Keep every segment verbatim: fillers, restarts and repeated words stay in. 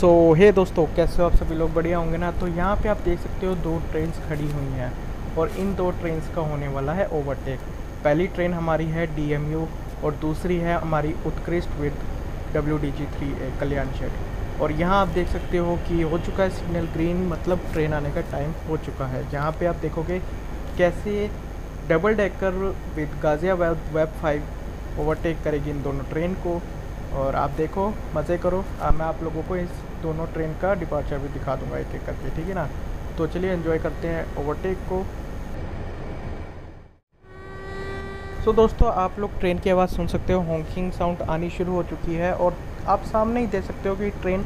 सो so, हे hey दोस्तों, कैसे हो आप सभी लोग? बढ़िया होंगे ना। तो यहाँ पे आप देख सकते हो दो ट्रेन्स खड़ी हुई हैं और इन दो ट्रेन्स का होने वाला है ओवरटेक। पहली ट्रेन हमारी है डी एम यू और दूसरी है हमारी उत्कृष्ट with W D G three Kalyan shed. और यहाँ आप देख सकते हो कि हो चुका है सिग्नल ग्रीन, मतलब ट्रेन आने का टाइम हो चुका है। जहाँ पर आप देखोगे कैसे डबल डेकर विद गाज़ियाबाद वेब फाइव ओवरटेक करेगी इन दोनों ट्रेन को। और आप देखो, मज़े करो। आ, मैं आप लोगों को इस दोनों ट्रेन का डिपार्चर भी दिखा दूंगा एक एक करके, ठीक है ना। तो चलिए एंजॉय करते हैं ओवरटेक को। सो so, दोस्तों, आप लोग ट्रेन की आवाज़ सुन सकते हो, हॉकिंग साउंड आनी शुरू हो चुकी है और आप सामने ही देख सकते हो कि ट्रेन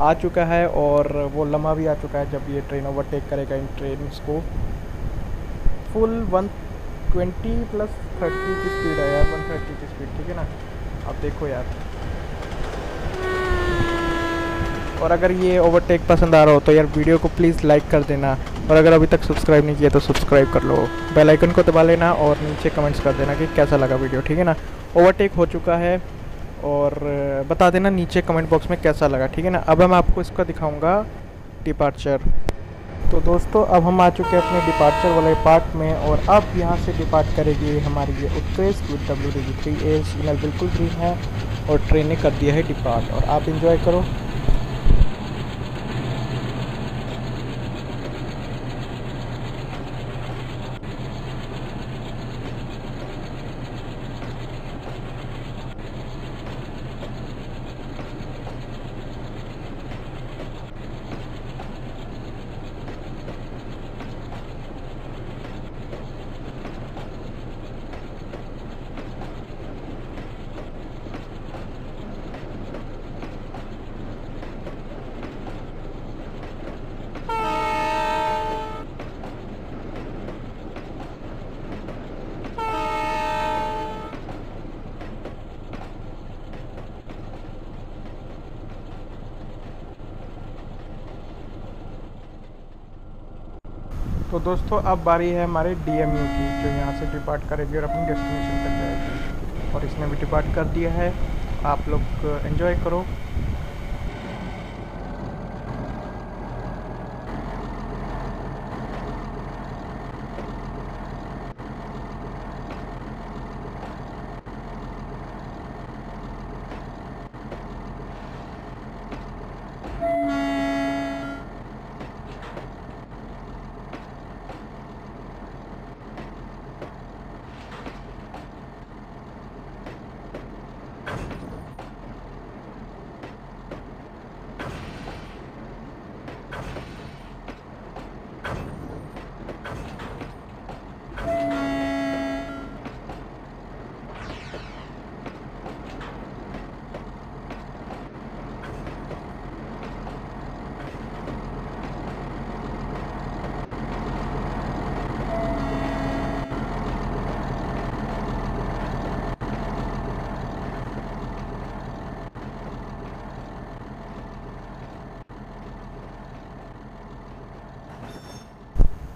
आ चुका है और वो लम्हा भी आ चुका है जब ये ट्रेन ओवरटेक करेगा इन ट्रेन को। Full one twenty plus thirty की स्पीड है यार, वन थर्टी की स्पीड, ठीक है ना। आप देखो यार, और अगर ये ओवरटेक पसंद आ रहा हो तो यार वीडियो को प्लीज़ लाइक कर देना, और अगर अभी तक सब्सक्राइब नहीं किया तो सब्सक्राइब कर लो, बेल आइकन को दबा लेना और नीचे कमेंट्स कर देना कि कैसा लगा वीडियो, ठीक है ना। ओवरटेक हो चुका है और बता देना नीचे कमेंट बॉक्स में कैसा लगा, ठीक है ना। अब हम आपको इसका दिखाऊँगा डिपार्चर। तो दोस्तों, अब हम आ चुके हैं अपने डिपार्चर वाले पार्ट में और अब यहाँ से डिपार्ट करेगी हमारी ये उत्कृष्ट with W D G three. Signal बिल्कुल फ्री है और ट्रेन ने कर दिया है डिपार्ट, और आप इंजॉय करो। तो दोस्तों, अब बारी है हमारे डी एम यू की, जो यहाँ से डिपार्ट करेगी और अपनी डेस्टिनेशन तक जाएगी, और इसने भी डिपार्ट कर दिया है। आप लोग एंजॉय करो।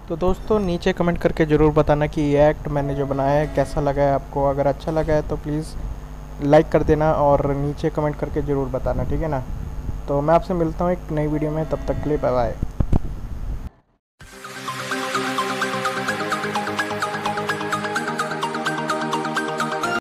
तो दोस्तों, नीचे कमेंट करके ज़रूर बताना कि ये एक्ट मैंने जो बनाया है कैसा लगा है आपको। अगर अच्छा लगा है तो प्लीज़ लाइक कर देना और नीचे कमेंट करके ज़रूर बताना, ठीक है ना। तो मैं आपसे मिलता हूँ एक नई वीडियो में, तब तक के लिए बाय बाय।